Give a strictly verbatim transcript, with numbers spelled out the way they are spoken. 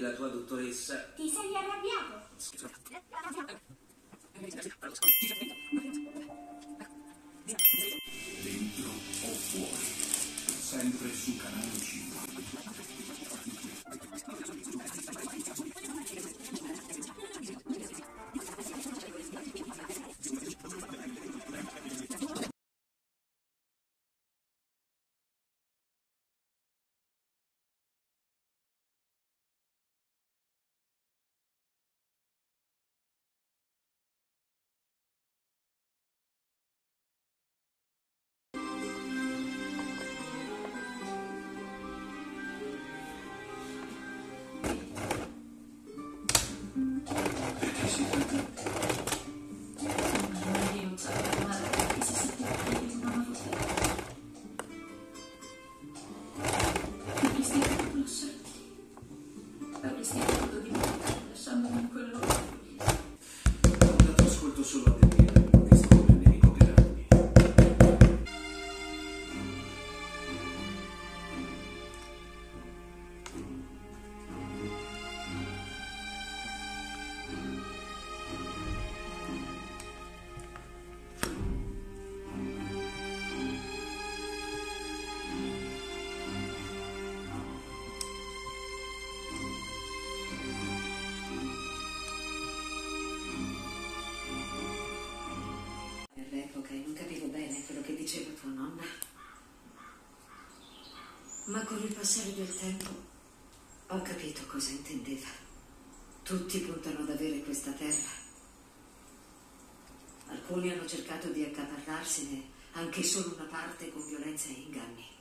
devi la tua dottoressa. Ti sei arrabbiato? Dentro o fuori? Sempre su Canale cinque. Non capivo bene quello che diceva tua nonna, ma con il passare del tempo ho capito cosa intendeva. Tutti puntano ad avere questa terra. Alcuni hanno cercato di accaparrarsene anche solo una parte con violenza e inganni.